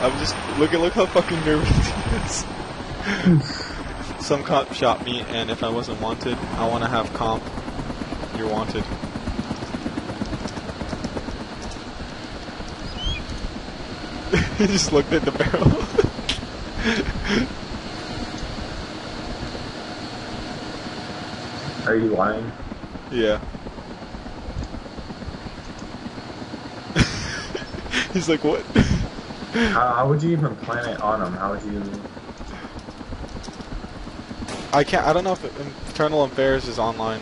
I'm just look how fucking nervous he is. Some cop shot me, and if I wasn't wanted, I want to have comp. You're wanted. He just looked at the barrel. Are you lying? Yeah. He's like, what? How would you even plant it on him? How would you? I can't. I don't know if Internal Affairs is online.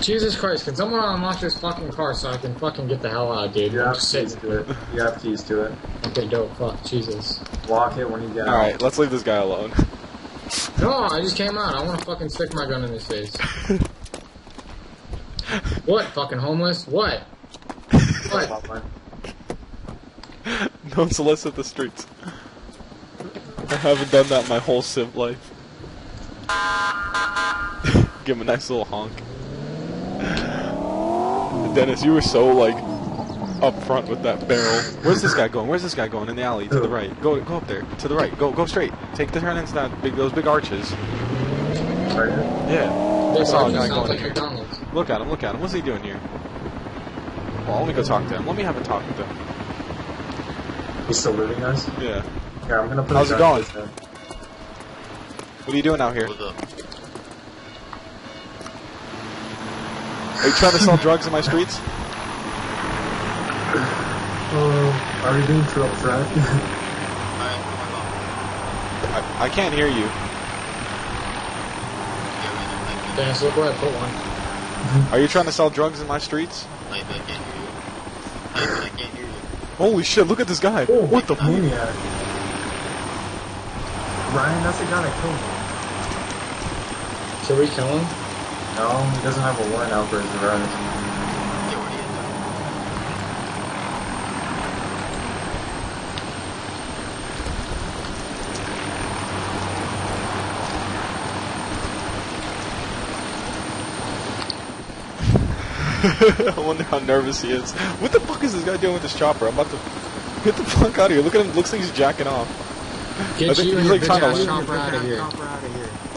Jesus Christ, can someone unlock this fucking car so I can fucking get the hell out, dude? You have keys to it. You have keys to it. Okay, dope. Fuck, Jesus. Lock it when you get out. Alright, let's leave this guy alone. No, I just came out. I want to fucking stick my gun in his face. What, fucking homeless? What? What? Don't solicit the streets. I haven't done that my whole civ life. Give him a nice little honk. Dennis, you were so, like, up front with that barrel. Where's this guy going? Where's this guy going? In the alley, to the right. Go up there. To the right. Go straight. Take the turn into that those big arches. Right here? Yeah. There's a guy going here. Look at him, look at him. What's he doing here? Well, let me go talk to him. Let me have a talk with him. He's still looting us? Yeah. Yeah, I'm gonna put how's it going? What are you doing out here? What's up? Are you trying to sell drugs in my streets? Are you being trapped? I can't hear you. Dennis, look where I put one. Are you trying to sell drugs in my streets? I can't hear you. I can't hear you. Holy shit, look at this guy. Oh, what the fuck? Maniac. Ryan, that's the guy that killed me. Should we kill him? No, he doesn't have a warrant out for his arrest. I wonder how nervous he is. What the fuck is this guy doing with this chopper? I'm about to get the fuck out of here. Look at him. Looks like he's jacking off. Get you and your bitch-ass chopper out of here.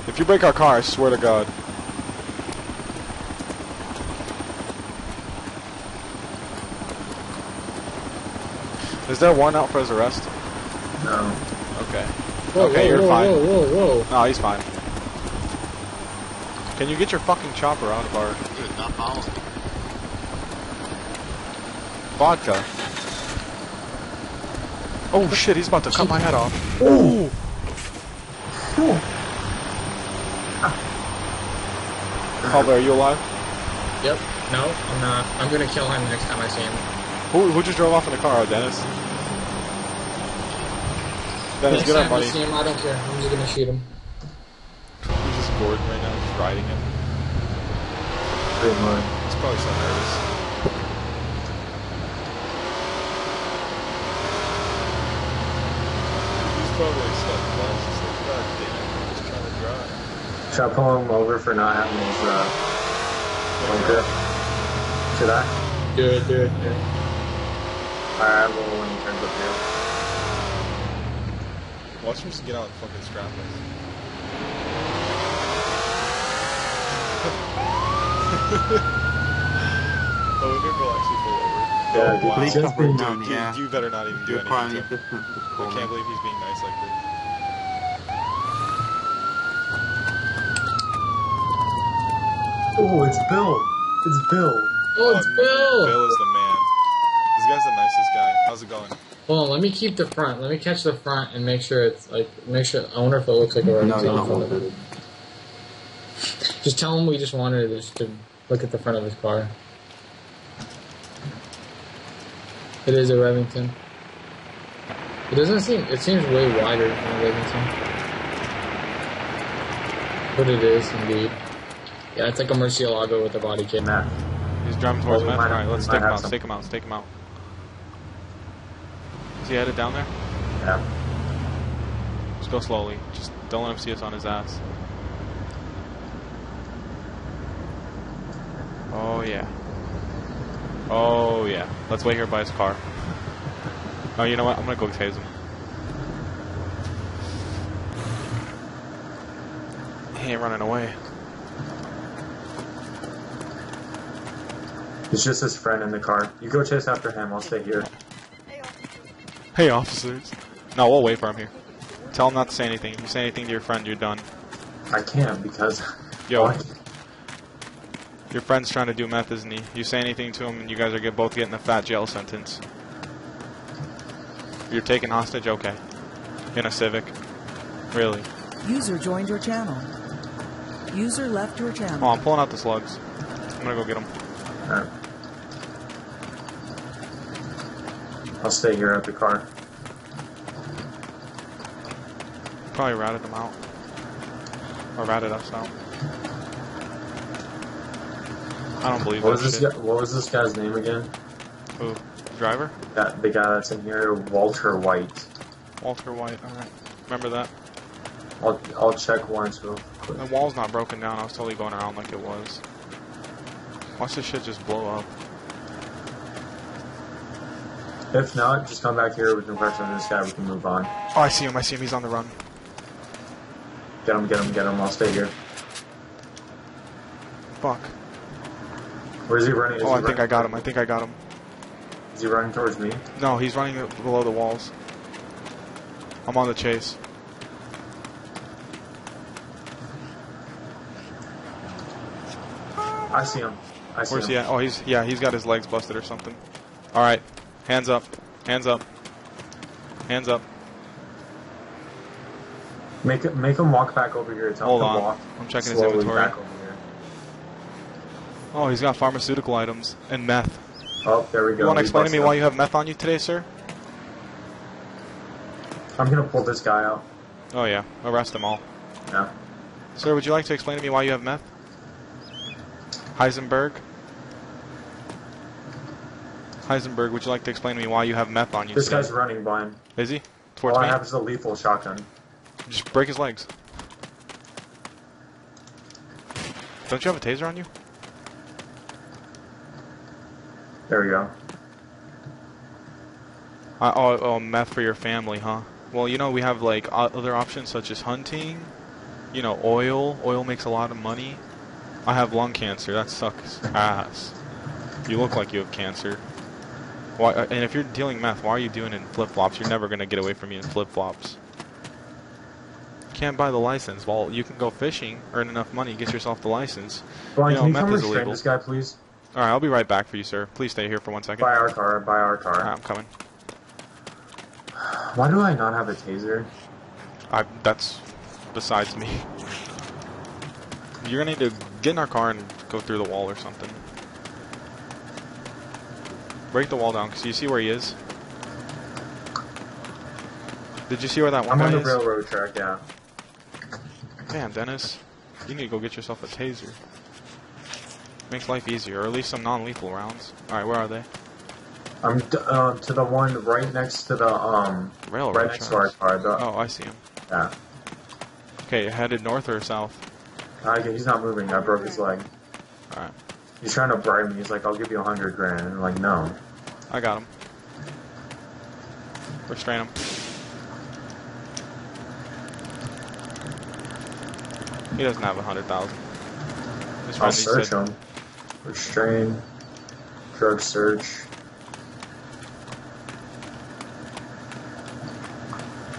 If you break our car, I swear to God. Is there a warrant out for his arrest? No. Okay. Whoa, okay, whoa, you're fine. Whoa. No, he's fine. Can you get your fucking chopper out of our... Dude, not following me. Vodka. Oh shit, he's about to cut my head off. Ooh! Calder, are you alive? Yep. No, I'm not. I'm gonna kill him the next time I see him. Who just drove off in the car, Dennis? Dennis, get up, buddy. I don't care. I'm just gonna shoot him. He's just bored right now, just riding him. Pretty much. He's probably so nervous. He's probably stuck fast. He's like, God damn it, I'm just trying to drive. Should I pull him over for not having his bunker? Should I? Do it. Alright, well, when he turns up here. Watch him just get out and fucking scrap us. Oh, we're gonna go actually pull over. Yeah, oh, wow. He's just being dumb, dude, yeah. You better not even do anything to him. I can't believe he's being nice like this. Oh, it's Bill! It's Bill! Oh, it's Bill! Bill is the man. This guy's the nicest guy. How's it going? Hold on, let me keep the front. Let me catch the front and make sure it's like, I wonder if it looks like a red zone. Just tell him we just wanted to look at the front of his car. It is a Remington. It seems way wider than a Remington. But it is, indeed. Yeah, it's like a Murcielago with a body kit. Nah. He's driving towards Matt. Alright, let's take him out, take him out. Is he headed down there? Yeah. Just go slowly. Just don't let him see us on his ass. Oh, yeah. Oh, yeah. Let's wait here by his car. Oh, you know what? I'm gonna go chase him. He ain't running away. It's just his friend in the car. You go chase after him. I'll stay here. Hey, officers. No, we'll wait for him here. Tell him not to say anything. If you say anything to your friend, you're done. I can't because... Yo. Why? Your friend's trying to do meth, isn't he? You say anything to him and you guys are both getting a fat jail sentence. You're taken hostage? Okay. In a Civic. Really. User joined your channel. User left your channel. Oh, I'm pulling out the slugs. I'm gonna go get them. Alright. I'll stay here at the car. Probably ratted them out. Or ratted us out. I don't believe this shit. What was this guy's name again? Who? Driver? That, the guy that's in here, Walter White. Walter White, alright. Remember that. I'll check once real quick. The wall's not broken down, I was totally going around like it was. Watch this shit just blow up. If not, just come back here, we can press on this guy, we can move on. Oh, I see him, he's on the run. Get him, get him, get him, I'll stay here. Fuck. Where's he running? Oh, I think I got him, I think I got him. Is he running towards me? No, he's running below the walls. I'm on the chase. I see him. I see him. Where's he at? Oh, he's got his legs busted or something. Alright. Hands up. Hands up. Hands up. Make him walk back over here. Tell him to walk. I'm checking his inventory. Back over here. Oh, he's got pharmaceutical items and meth. Oh, there we go. You want to explain to me why you have meth on you today, sir? I'm going to pull this guy out. Oh, yeah. Arrest them all. Yeah. Sir, would you like to explain to me why you have meth? Heisenberg? Heisenberg, would you like to explain to me why you have meth on you today? This guy's running, Brian. Is he? Towards me? All I have is a lethal shotgun. Just break his legs. Don't you have a taser on you? There we go. Oh, meth for your family, huh? Well, you know, we have, like, other options such as hunting. You know, oil. Oil makes a lot of money. I have lung cancer. That sucks ass. You look like you have cancer. Why? And if you're dealing meth, why are you doing it in flip-flops? You're never going to get away from me in flip-flops. You can't buy the license. Well, you can go fishing, earn enough money, get yourself the license. Brian, you know, meth is illegal. This guy, please? All right, I'll be right back for you, sir. Please stay here for 1 second. Buy our car. Buy our car. All right, I'm coming. Why do I not have a taser? That's besides me. You're gonna need to get in our car and go through the wall or something. Break the wall down, cause you see where he is. Did you see where that one guy is? I'm on the railroad track, yeah. Damn, Dennis, you need to go get yourself a taser. Makes life easier, or at least some non-lethal rounds. Alright, where are they? I'm to the one right next to the railroad right next to our car. Oh, I see him. Yeah. Okay, headed north or south? He's not moving. I broke his leg. Alright. He's trying to bribe me. He's like, I'll give you 100 grand. And I'm like, no. I got him. Restrain him. He doesn't have 100,000. I'll search him. Restrain. Drug search.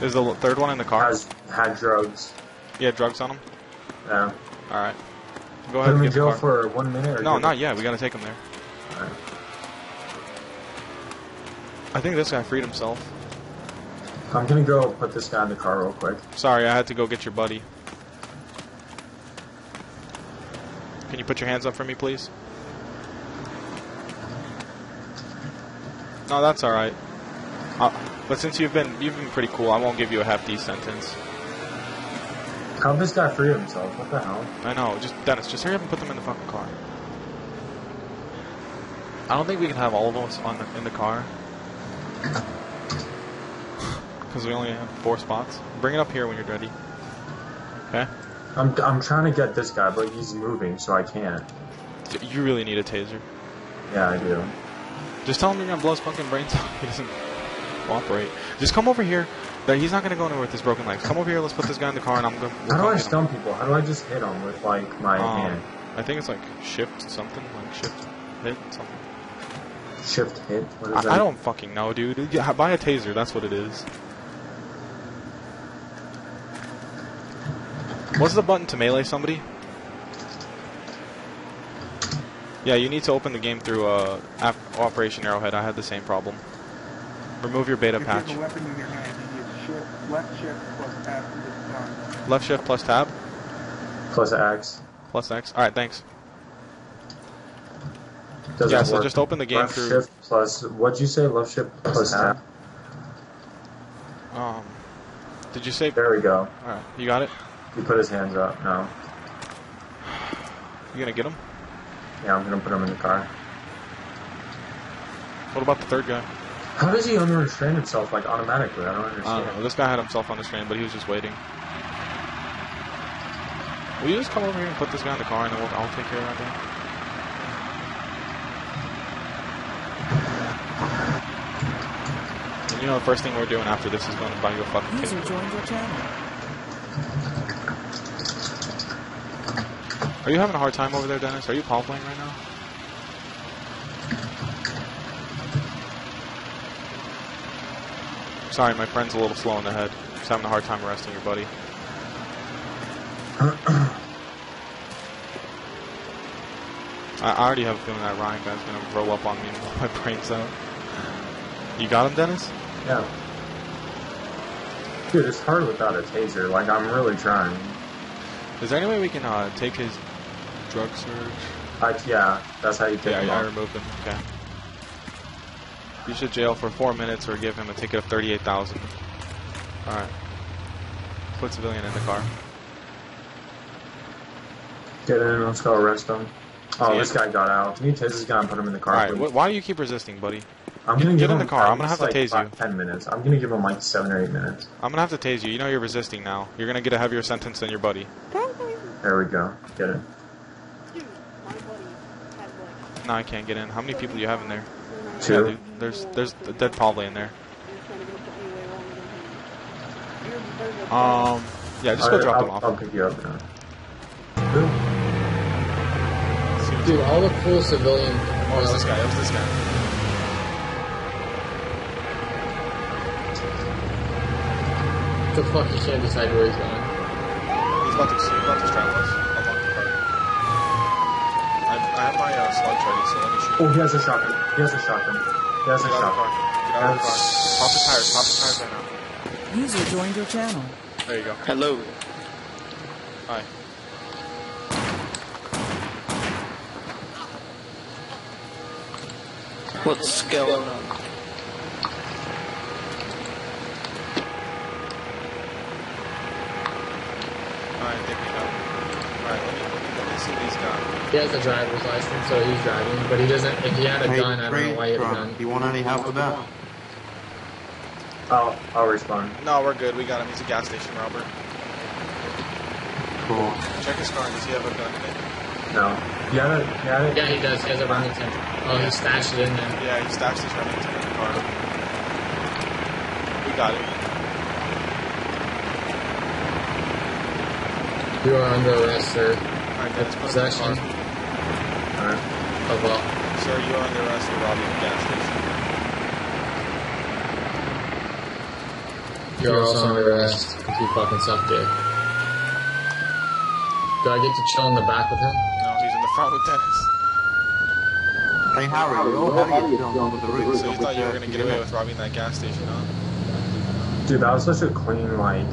Is the third one in the car? Had drugs. He had drugs on him? Yeah. Alright. Go ahead and get the car. Put him in jail for 1 minute? Or no, not yet. We gotta take him there. Alright. I think this guy freed himself. I'm gonna go put this guy in the car real quick. Sorry, I had to go get your buddy. Can you put your hands up for me, please? No, that's alright. But since you've been pretty cool, I won't give you a hefty sentence. How'd this guy free himself? What the hell? I know. Just Dennis, just hurry up and put them in the fucking car. I don't think we can have all of us in the car. Because we only have 4 spots. Bring it up here when you're ready. Okay? I'm trying to get this guy, but he's moving, so I can't. You really need a taser. Yeah, I do. Just tell him you're gonna blow his fucking brains out. He doesn't cooperate. Just come over here. He's not gonna go anywhere with his broken legs. Come over here. Let's put this guy in the car, and I'm gonna. How do I stun people? How do I just hit them with like my hand? I think it's like shift something, like shift hit something. Shift hit. What is that? I don't fucking know, dude. Yeah, buy a taser. That's what it is. What's the button to melee somebody? Yeah, you need to open the game through Operation Arrowhead. I had the same problem. Remove your beta patch. You have a weapon in your hand, you use shift, left shift plus tab to respond. Left shift plus tab? Plus X. Plus X. Alright, thanks. Doesn't yeah, so work. Just open the game left through... Left shift plus... What'd you say? Left shift plus tab? Did you say... There we go. Alright, you got it? He put his hands up, no. You gonna get him? Yeah, I'm gonna put him in the car. What about the third guy? How does he unrestrain himself, like, automatically? I don't understand. I don't know. This guy had himself unrestrained, but he was just waiting. Will you just come over here and put this guy in the car, and then I'll take care of that guy? And you know, the first thing we're doing after this is going to buy you a fucking ticket. User joined your channel. Are you having a hard time over there, Dennis? Are you Paul playing right now? Sorry, my friend's a little slow in the head. He's having a hard time arresting your buddy. I already have a feeling that Ryan guy's gonna roll up on me and blow my brains out. You got him, Dennis? Yeah. Dude, it's hard without a taser. Like, I'm really trying. Is there any way we can take his... drug surge. Yeah, that's how you take him. Yeah, I removed him. Okay. You should jail for 4 minutes or give him a ticket of 38,000. All right. Put civilian in the car. Get in. Let's go arrest him. Oh, this guy got out. Can you tase this guy and put him in the car? All right. Why do you keep resisting, buddy? I'm gonna get in the car. I'm gonna have to tase you. 10 minutes. I'm gonna give him like 7 or 8 minutes. I'm gonna have to tase you. You know you're resisting now. You're gonna get a heavier sentence than your buddy. There we go. Get it. No, I can't get in. How many people do you have in there? 2. Yeah, dude, there's a dead probably in there. Yeah, just go drop them off. I'll pick you up now. Dude, all the cool civilian... Oh, it's this guy. It was this guy. The fuck, he can't decide where he's going. He's about to strap us. I have my sludge ready, so let me shoot. Oh, he has a shotgun. He has a shotgun. Get out of the car. Pop the tires. Right now. User joined your channel. There you go. Hello. Hi. What's going on? Alright, I think we got him. Alright, let me see what he's got. He has a driver's license, so he's driving, but he doesn't, if he had a gun, I don't know why he had a gun. You want any help with that? I'll respond. No, we're good, we got him, he's a gas station robber. Cool. Check his car, does he have a gun in it? No. Yeah, he does, he has a running tank. Oh, he stashed it in there. Yeah, he stashed his running tank in the car. We got it. You are under arrest, sir. Alright, Dennis, put him in the car. Alright. Oh, well. Sir, you are under arrest for robbing the gas station. You're also under arrest because you fucking suck dick. Do I get to chill in the back with him? No, he's in the front with Dennis. Hey, Harry, how do you get on with the roof? So you thought you were going to get away with robbing that gas station, huh? Dude, that was such a clean, like,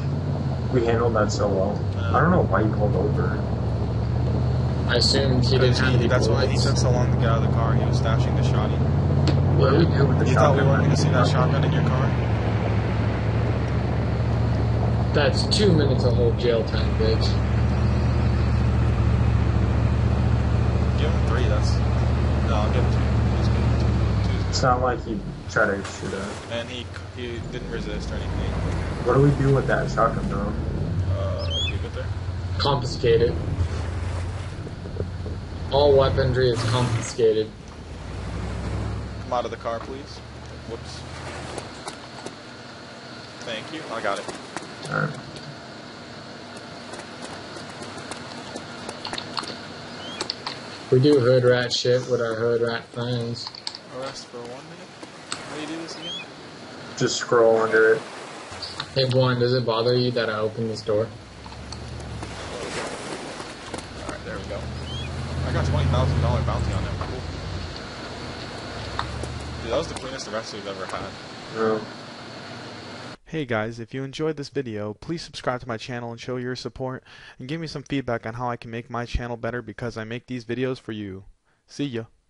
we handled that so well. I don't know why you pulled over. I assumed he didn't have any bullets. That's why he took so long to get out of the car. He was stashing the shotty. What did we do with the shotgun? You thought we weren't going to see that shotgun in your car? That's 2 minutes of whole jail time, bitch. Give him 3, that's... No, I'll give him 2. It's not like he tried to shoot up. And he didn't resist or anything. What do we do with that shotgun, though? Leave it there. Confiscate it. All weaponry is confiscated. Come out of the car, please. Whoops. Thank you. I got it. All right. We do hood rat shit with our hood rat plans. Rest for 1 minute. How do you do this again? Just scroll under it. Hey, Juan, does it bother you that I opened this door? Alright, there we go. I got $20,000 bounty on them. Cool. Dude, that was the cleanest arrest we've ever had. Yeah. Hey guys, if you enjoyed this video, please subscribe to my channel and show your support, and give me some feedback on how I can make my channel better because I make these videos for you. See ya.